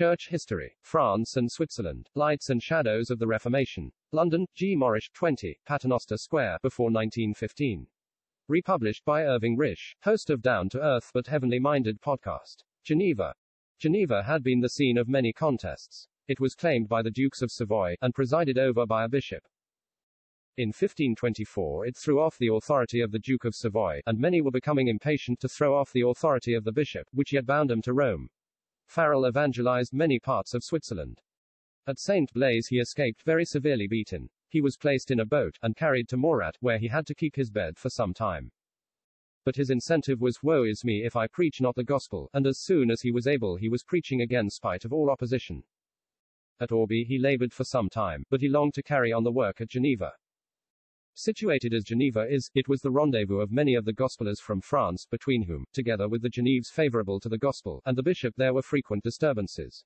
Church History, France and Switzerland, Lights and Shadows of the Reformation, London, G. Morrish, 20, Paternoster Square, before 1915. Republished by Irving Risch, host of Down to Earth but Heavenly Minded Podcast. Geneva. Geneva had been the scene of many contests. It was claimed by the Dukes of Savoy, and presided over by a bishop. In 1524 it threw off the authority of the Duke of Savoy, and many were becoming impatient to throw off the authority of the bishop, which yet bound him to Rome. Farrell evangelized many parts of Switzerland. At St. Blaise he escaped very severely beaten. He was placed in a boat, and carried to Morat, where he had to keep his bed for some time. But his incentive was, woe is me if I preach not the gospel, and as soon as he was able he was preaching again spite of all opposition. At Orby he labored for some time, but he longed to carry on the work at Geneva. Situated as Geneva is, it was the rendezvous of many of the gospelers from France, between whom, together with the Geneves favorable to the gospel, and the bishop, there were frequent disturbances.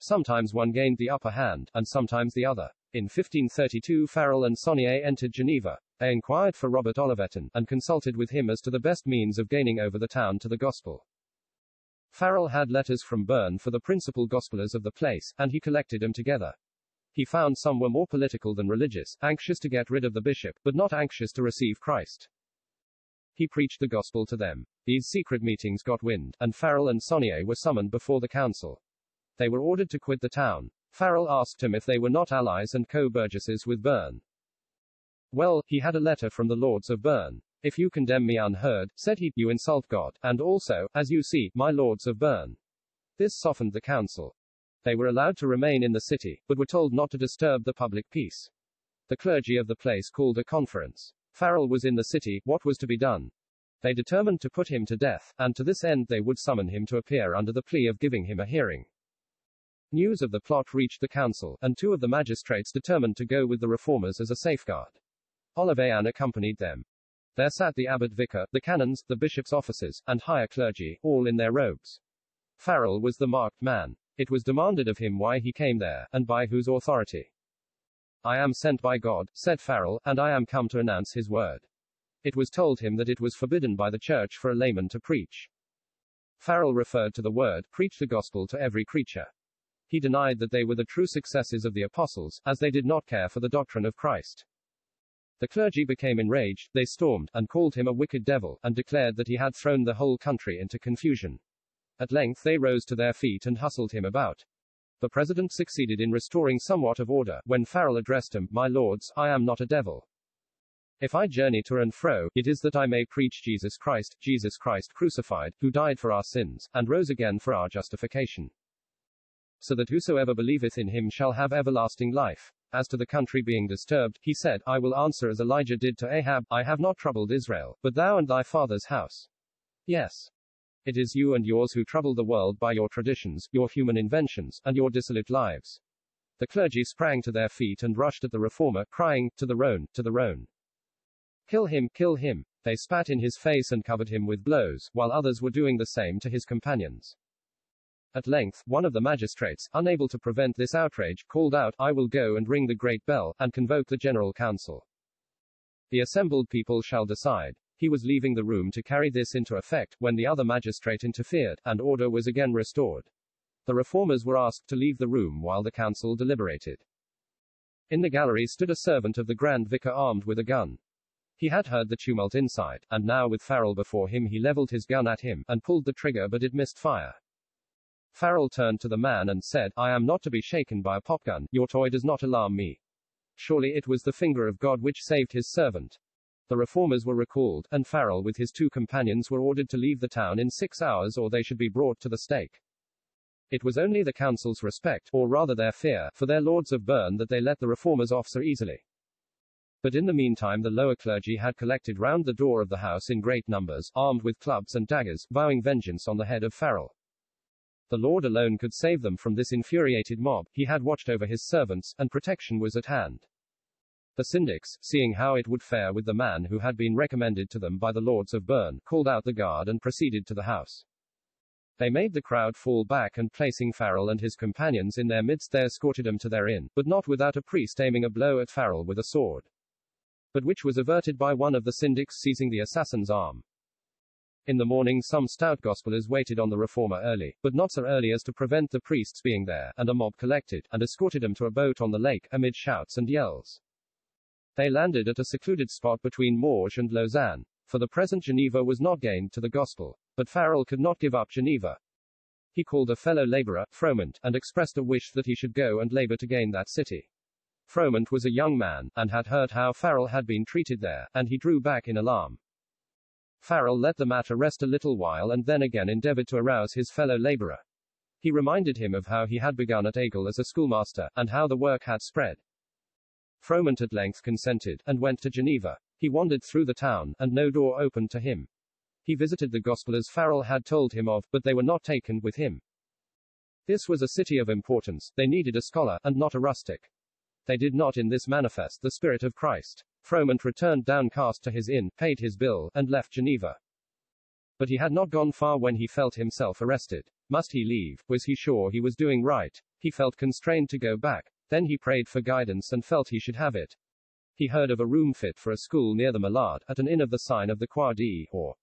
Sometimes one gained the upper hand, and sometimes the other. In 1532 Farrell and Saunier entered Geneva. They inquired for Robert Olivetan, and consulted with him as to the best means of gaining over the town to the gospel. Farrell had letters from Bern for the principal gospelers of the place, and he collected them together. He found some were more political than religious, anxious to get rid of the bishop, but not anxious to receive Christ. He preached the gospel to them. These secret meetings got wind, and Farrell and Saunier were summoned before the council. They were ordered to quit the town. Farrell asked him if they were not allies and co-burgesses with Bern. Well, he had a letter from the lords of Bern. If you condemn me unheard, said he, you insult God, and also, as you see, my lords of Bern. This softened the council. They were allowed to remain in the city, but were told not to disturb the public peace. The clergy of the place called a conference. Farrell was in the city. What was to be done? They determined to put him to death, and to this end they would summon him to appear under the plea of giving him a hearing. News of the plot reached the council, and two of the magistrates determined to go with the reformers as a safeguard. Olivetan accompanied them. There sat the abbot vicar, the canons, the bishop's officers, and higher clergy, all in their robes. Farrell was the marked man. It was demanded of him why he came there, and by whose authority. I am sent by God, said Farrell, and I am come to announce his word. It was told him that it was forbidden by the church for a layman to preach. Farrell referred to the word, preach the gospel to every creature. He denied that they were the true successors of the apostles, as they did not care for the doctrine of Christ. The clergy became enraged. They stormed, and called him a wicked devil, and declared that he had thrown the whole country into confusion. At length they rose to their feet and hustled him about. The president succeeded in restoring somewhat of order, when Farrell addressed him, my lords, I am not a devil. If I journey to and fro, it is that I may preach Jesus Christ crucified, who died for our sins, and rose again for our justification. So that whosoever believeth in him shall have everlasting life. As to the country being disturbed, he said, I will answer as Elijah did to Ahab, I have not troubled Israel, but thou and thy father's house. Yes. It is you and yours who trouble the world by your traditions, your human inventions, and your dissolute lives. The clergy sprang to their feet and rushed at the reformer, crying, to the Rhone, to the Rhone. Kill him, kill him. They spat in his face and covered him with blows, while others were doing the same to his companions. At length, one of the magistrates, unable to prevent this outrage, called out, I will go and ring the great bell, and convoke the general council. The assembled people shall decide. He was leaving the room to carry this into effect, when the other magistrate interfered, and order was again restored. The reformers were asked to leave the room while the council deliberated. In the gallery stood a servant of the Grand Vicar armed with a gun. He had heard the tumult inside, and now with Farrell before him he levelled his gun at him, and pulled the trigger, but it missed fire. Farrell turned to the man and said, I am not to be shaken by a popgun, your toy does not alarm me. Surely it was the finger of God which saved his servant. The reformers were recalled, and Farrell with his two companions were ordered to leave the town in 6 hours or they should be brought to the stake. It was only the council's respect, or rather their fear, for their lords of Bern that they let the reformers off so easily. But in the meantime the lower clergy had collected round the door of the house in great numbers, armed with clubs and daggers, vowing vengeance on the head of Farrell. The Lord alone could save them from this infuriated mob. He had watched over his servants, and protection was at hand. The syndics, seeing how it would fare with the man who had been recommended to them by the lords of Bern, called out the guard and proceeded to the house. They made the crowd fall back and placing Farrell and his companions in their midst they escorted them to their inn, but not without a priest aiming a blow at Farrell with a sword. But which was averted by one of the syndics seizing the assassin's arm. In the morning some stout gospelers waited on the reformer early, but not so early as to prevent the priests being there, and a mob collected, and escorted him to a boat on the lake, amid shouts and yells. They landed at a secluded spot between Morges and Lausanne, for the present Geneva was not gained to the gospel, but Farrell could not give up Geneva. He called a fellow laborer, Froment, and expressed a wish that he should go and labor to gain that city. Froment was a young man, and had heard how Farrell had been treated there, and he drew back in alarm. Farrell let the matter rest a little while and then again endeavored to arouse his fellow laborer. He reminded him of how he had begun at Aigle as a schoolmaster, and how the work had spread. Froment at length consented, and went to Geneva. He wandered through the town, and no door opened to him. He visited the gospelers Farrell had told him of, but they were not taken with him. This was a city of importance, they needed a scholar, and not a rustic. They did not in this manifest the spirit of Christ. Froment returned downcast to his inn, paid his bill, and left Geneva. But he had not gone far when he felt himself arrested. Must he leave? Was he sure he was doing right? He felt constrained to go back. Then he prayed for guidance and felt he should have it. He heard of a room fit for a school near the Malade, at an inn of the sign of the Croix d'Or, or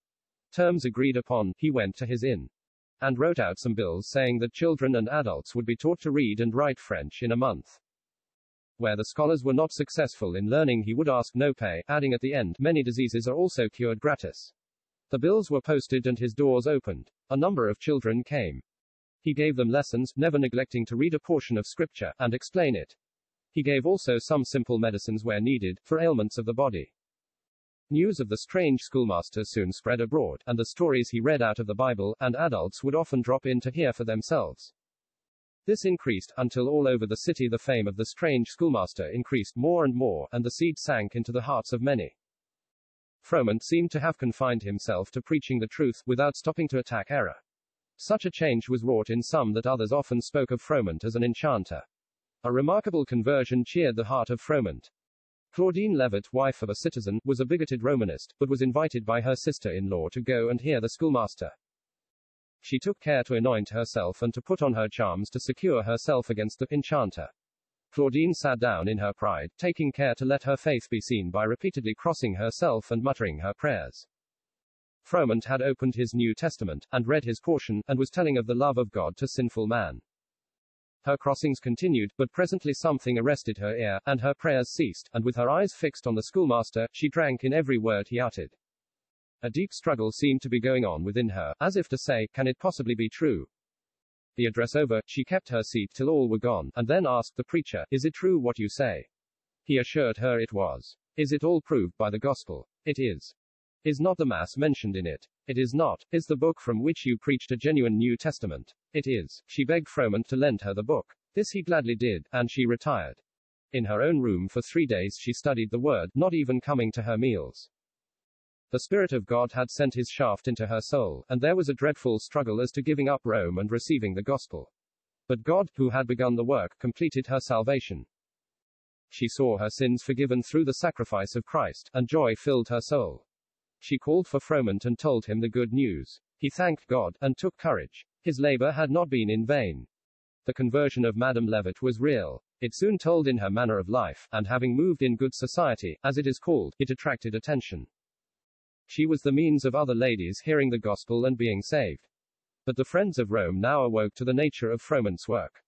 terms agreed upon. He went to his inn and wrote out some bills saying that children and adults would be taught to read and write French in a month. Where the scholars were not successful in learning, he would ask no pay, adding at the end, many diseases are also cured gratis. The bills were posted and his doors opened. A number of children came. He gave them lessons, never neglecting to read a portion of scripture, and explain it. He gave also some simple medicines where needed, for ailments of the body. News of the strange schoolmaster soon spread abroad, and the stories he read out of the Bible, and adults would often drop in to hear for themselves. This increased, until all over the city the fame of the strange schoolmaster increased more and more, and the seed sank into the hearts of many. Froment seemed to have confined himself to preaching the truth, without stopping to attack error. Such a change was wrought in some that others often spoke of Froment as an enchanter. A remarkable conversion cheered the heart of Froment. Claudine Levitt, wife of a citizen, was a bigoted Romanist, but was invited by her sister-in-law to go and hear the schoolmaster. She took care to anoint herself and to put on her charms to secure herself against the enchanter. Claudine sat down in her pride, taking care to let her faith be seen by repeatedly crossing herself and muttering her prayers. Froment had opened his New Testament, and read his portion, and was telling of the love of God to sinful man. Her crossings continued, but presently something arrested her ear, and her prayers ceased, and with her eyes fixed on the schoolmaster, she drank in every word he uttered. A deep struggle seemed to be going on within her, as if to say, can it possibly be true? The address over, she kept her seat till all were gone, and then asked the preacher, is it true what you say? He assured her it was. Is it all proved by the gospel? It is. Is not the Mass mentioned in it? It is not. Is the book from which you preached a genuine New Testament? It is. She begged Froment to lend her the book. This he gladly did, and she retired. In her own room for 3 days she studied the Word, not even coming to her meals. The Spirit of God had sent his shaft into her soul, and there was a dreadful struggle as to giving up Rome and receiving the gospel. But God, who had begun the work, completed her salvation. She saw her sins forgiven through the sacrifice of Christ, and joy filled her soul. She called for Froment and told him the good news. He thanked God, and took courage. His labor had not been in vain. The conversion of Madame Levitt was real. It soon told in her manner of life, and having moved in good society, as it is called, it attracted attention. She was the means of other ladies hearing the gospel and being saved. But the friends of Rome now awoke to the nature of Froment's work.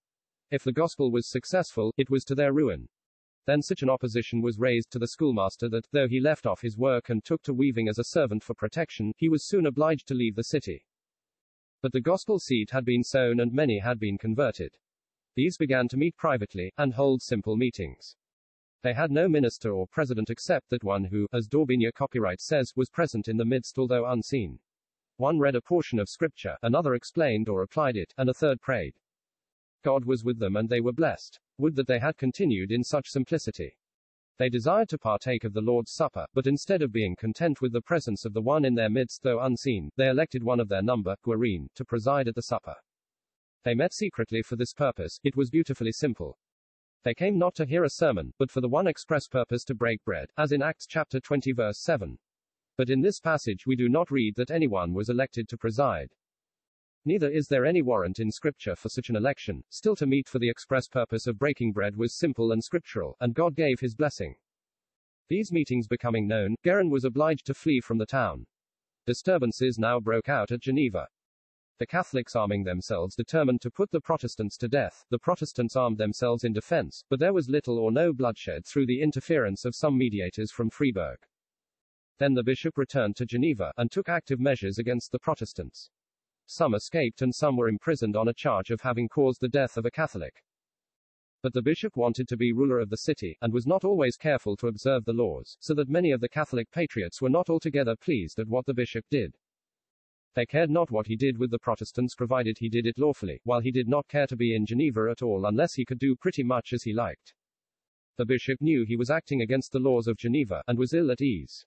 If the gospel was successful, it was to their ruin. Then such an opposition was raised to the schoolmaster that, though he left off his work and took to weaving as a servant for protection, he was soon obliged to leave the city. But the gospel seed had been sown and many had been converted. These began to meet privately, and hold simple meetings. They had no minister or president except that one who, as D'Aubigné copyright says, was present in the midst although unseen. One read a portion of scripture, another explained or applied it, and a third prayed. God was with them and they were blessed. Would that they had continued in such simplicity. They desired to partake of the Lord's Supper, but instead of being content with the presence of the one in their midst though unseen, they elected one of their number, Guérin, to preside at the supper. They met secretly for this purpose. It was beautifully simple. They came not to hear a sermon, but for the one express purpose to break bread, as in Acts chapter 20 verse 7. But in this passage we do not read that anyone was elected to preside. Neither is there any warrant in Scripture for such an election. Still, to meet for the express purpose of breaking bread was simple and scriptural, and God gave his blessing. These meetings becoming known, Guérin was obliged to flee from the town. Disturbances now broke out at Geneva. The Catholics arming themselves determined to put the Protestants to death. The Protestants armed themselves in defense, but there was little or no bloodshed through the interference of some mediators from Freiburg. Then the bishop returned to Geneva, and took active measures against the Protestants. Some escaped and some were imprisoned on a charge of having caused the death of a Catholic. But the bishop wanted to be ruler of the city, and was not always careful to observe the laws, so that many of the Catholic patriots were not altogether pleased at what the bishop did. They cared not what he did with the Protestants provided he did it lawfully, while he did not care to be in Geneva at all unless he could do pretty much as he liked. The bishop knew he was acting against the laws of Geneva, and was ill at ease.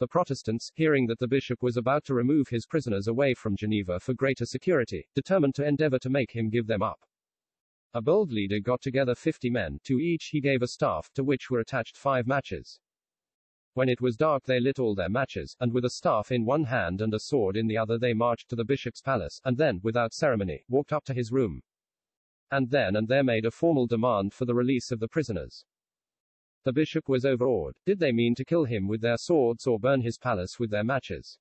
The Protestants, hearing that the bishop was about to remove his prisoners away from Geneva for greater security, determined to endeavor to make him give them up. A bold leader got together 50 men, to each he gave a staff, to which were attached 5 matches. When it was dark they lit all their matches, and with a staff in one hand and a sword in the other they marched to the bishop's palace, and then, without ceremony, walked up to his room. And there made a formal demand for the release of the prisoners. The bishop was overawed. Did they mean to kill him with their swords or burn his palace with their matches?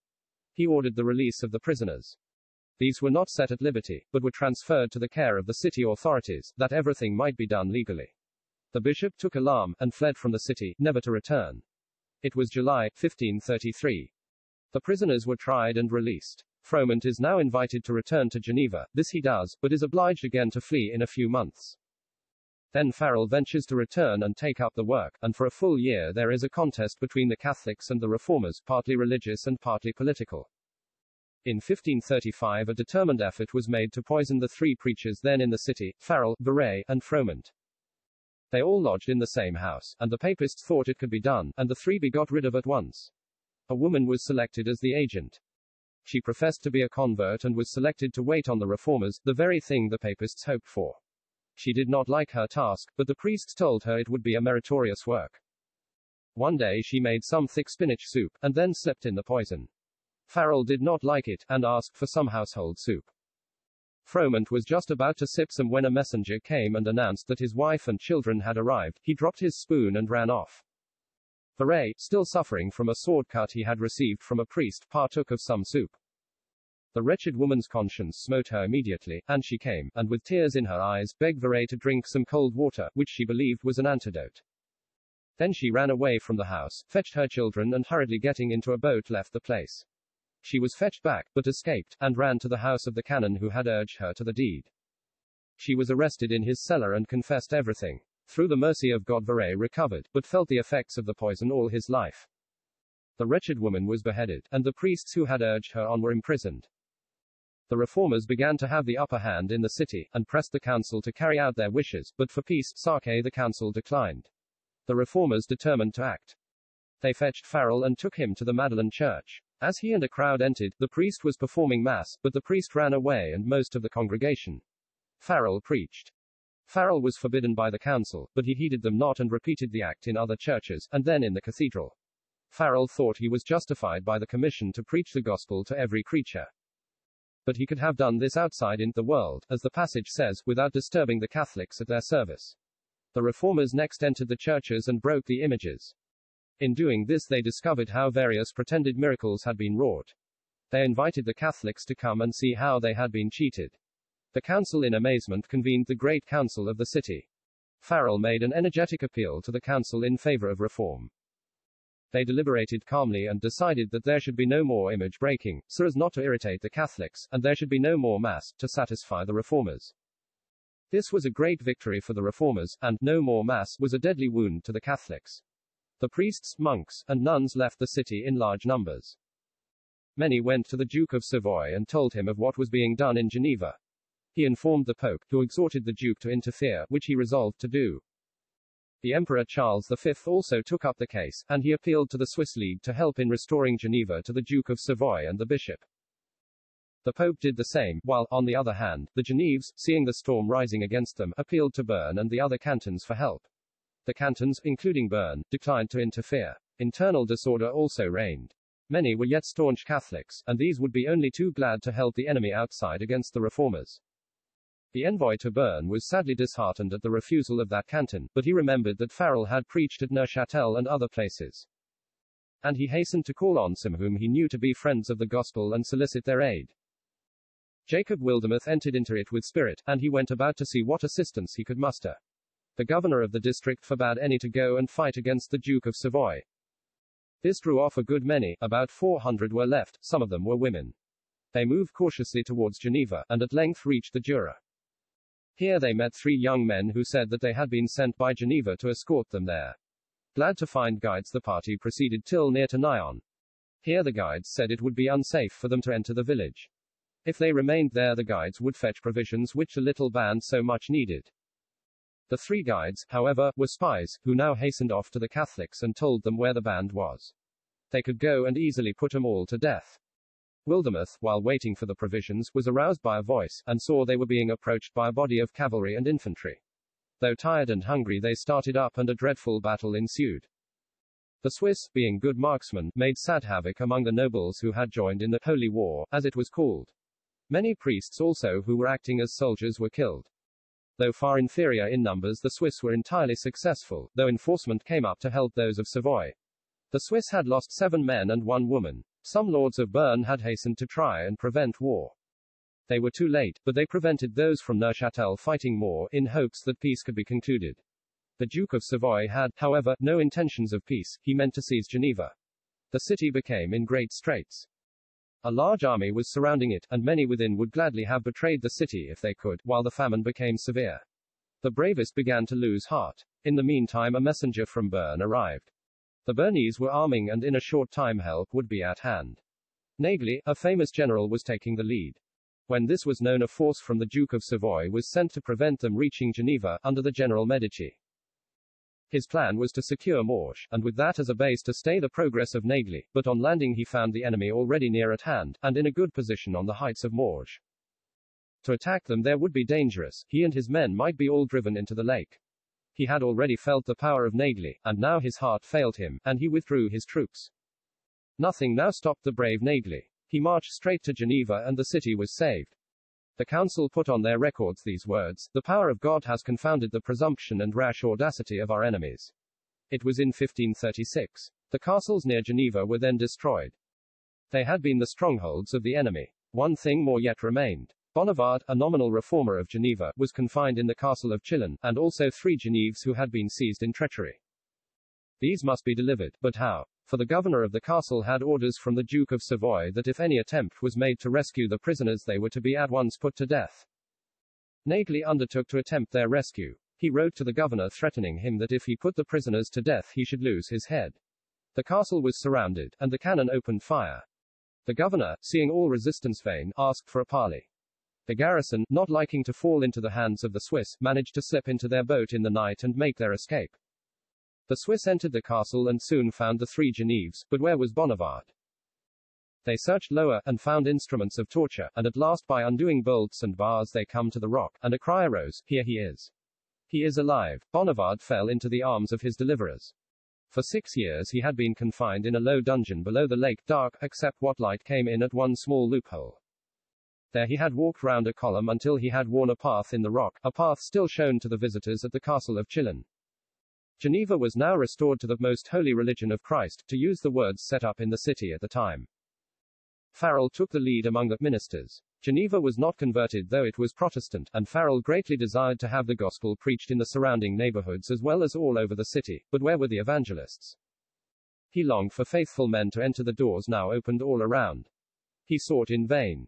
He ordered the release of the prisoners. These were not set at liberty, but were transferred to the care of the city authorities, that everything might be done legally. The bishop took alarm, and fled from the city, never to return. It was July, 1533. The prisoners were tried and released. Froment is now invited to return to Geneva, this he does, but is obliged again to flee in a few months. Then Farrell ventures to return and take up the work, and for a full year there is a contest between the Catholics and the Reformers, partly religious and partly political. In 1535 a determined effort was made to poison the 3 preachers then in the city, Farrell, Verrey, and Froment. They all lodged in the same house, and the papists thought it could be done, and the 3 be got rid of at once. A woman was selected as the agent. She professed to be a convert and was selected to wait on the reformers, the very thing the papists hoped for. She did not like her task, but the priests told her it would be a meritorious work. One day she made some thick spinach soup, and then slipped in the poison. Farrell did not like it, and asked for some household soup. Froment was just about to sip some when a messenger came and announced that his wife and children had arrived. He dropped his spoon and ran off. Verrey, still suffering from a sword cut he had received from a priest, partook of some soup. The wretched woman's conscience smote her immediately, and she came, and with tears in her eyes, begged Verrey to drink some cold water, which she believed was an antidote. Then she ran away from the house, fetched her children and hurriedly getting into a boat left the place. She was fetched back, but escaped, and ran to the house of the canon who had urged her to the deed. She was arrested in his cellar and confessed everything. Through the mercy of God Verrey recovered, but felt the effects of the poison all his life. The wretched woman was beheaded, and the priests who had urged her on were imprisoned. The reformers began to have the upper hand in the city, and pressed the council to carry out their wishes, but for peace, sake the council declined. The reformers determined to act. They fetched Farrell and took him to the Madeleine Church. As he and a crowd entered, the priest was performing mass, but the priest ran away and most of the congregation. Farrell preached. Farrell was forbidden by the council, but he heeded them not and repeated the act in other churches, and then in the cathedral. Farrell thought he was justified by the commission to preach the gospel to every creature. But he could have done this outside in the world, as the passage says, without disturbing the Catholics at their service. The reformers next entered the churches and broke the images. In doing this they discovered how various pretended miracles had been wrought. They invited the Catholics to come and see how they had been cheated. The council in amazement convened the Great Council of the city. Farrell made an energetic appeal to the council in favor of reform. They deliberated calmly and decided that there should be no more image breaking, so as not to irritate the Catholics, and there should be no more mass, to satisfy the reformers. This was a great victory for the reformers, and no more mass was a deadly wound to the Catholics. The priests, monks, and nuns left the city in large numbers. Many went to the Duke of Savoy and told him of what was being done in Geneva. He informed the Pope, who exhorted the Duke to interfere, which he resolved to do. The Emperor Charles V also took up the case, and he appealed to the Swiss League to help in restoring Geneva to the Duke of Savoy and the Bishop. The Pope did the same, while, on the other hand, the Geneves, seeing the storm rising against them, appealed to Bern and the other cantons for help. The cantons, including Bern, declined to interfere. Internal disorder also reigned. Many were yet staunch Catholics, and these would be only too glad to help the enemy outside against the reformers. The envoy to Bern was sadly disheartened at the refusal of that canton, but he remembered that Farrell had preached at Neuchâtel and other places. And he hastened to call on some whom he knew to be friends of the gospel and solicit their aid. Jacob Wildemuth entered into it with spirit, and he went about to see what assistance he could muster. The governor of the district forbade any to go and fight against the Duke of Savoy. This drew off a good many, about 400 were left, some of them were women. They moved cautiously towards Geneva, and at length reached the Jura. Here they met three young men who said that they had been sent by Geneva to escort them there. Glad to find guides, the party proceeded till near to Nyon. Here the guides said it would be unsafe for them to enter the village. If they remained there, the guides would fetch provisions which the little band so much needed. The three guides, however, were spies, who now hastened off to the Catholics and told them where the band was. They could go and easily put them all to death. Wildemuth, while waiting for the provisions, was aroused by a voice, and saw they were being approached by a body of cavalry and infantry. Though tired and hungry, they started up, and a dreadful battle ensued. The Swiss, being good marksmen, made sad havoc among the nobles who had joined in the Holy War, as it was called. Many priests also who were acting as soldiers were killed. Though far inferior in numbers, the Swiss were entirely successful, though enforcement came up to help those of Savoy. The Swiss had lost 7 men and 1 woman. Some lords of Bern had hastened to try and prevent war. They were too late, but they prevented those from Neuchâtel fighting more, in hopes that peace could be concluded. The Duke of Savoy had, however, no intentions of peace, he meant to seize Geneva. The city became in great straits. A large army was surrounding it, and many within would gladly have betrayed the city if they could, while the famine became severe. The bravest began to lose heart. In the meantime, a messenger from Bern arrived. The Bernese were arming, and in a short time help would be at hand. Nägeli, a famous general, was taking the lead. When this was known, a force from the Duke of Savoy was sent to prevent them reaching Geneva, under the general Medici. His plan was to secure Morrish, and with that as a base to stay the progress of Nägeli, but on landing he found the enemy already near at hand, and in a good position on the heights of Morrish. To attack them there would be dangerous, he and his men might be all driven into the lake. He had already felt the power of Nägeli, and now his heart failed him, and he withdrew his troops. Nothing now stopped the brave Nägeli. He marched straight to Geneva, and the city was saved. The council put on their records these words: "The power of God has confounded the presumption and rash audacity of our enemies." It was in 1536. The castles near Geneva were then destroyed. They had been the strongholds of the enemy. One thing more yet remained. Bonivard, a nominal reformer of Geneva, was confined in the castle of Chillon, and also 3 Geneves who had been seized in treachery. These must be delivered, but how? For the governor of the castle had orders from the Duke of Savoy that if any attempt was made to rescue the prisoners, they were to be at once put to death. Nägeli undertook to attempt their rescue. He wrote to the governor threatening him that if he put the prisoners to death he should lose his head. The castle was surrounded, and the cannon opened fire. The governor, seeing all resistance vain, asked for a parley. The garrison, not liking to fall into the hands of the Swiss, managed to slip into their boat in the night and make their escape. The Swiss entered the castle and soon found the 3 Geneves, but where was Bonivard? They searched lower, and found instruments of torture, and at last by undoing bolts and bars they come to the rock, and a cry arose, "Here he is! He is alive!" Bonivard fell into the arms of his deliverers. For 6 years he had been confined in a low dungeon below the lake, dark, except what light came in at one small loophole. There he had walked round a column until he had worn a path in the rock, a path still shown to the visitors at the castle of Chillon. Geneva was now restored to the most holy religion of Christ, to use the words set up in the city at the time. Farrell took the lead among the ministers. Geneva was not converted, though it was Protestant, and Farrell greatly desired to have the gospel preached in the surrounding neighborhoods as well as all over the city, but where were the evangelists? He longed for faithful men to enter the doors now opened all around. He sought in vain.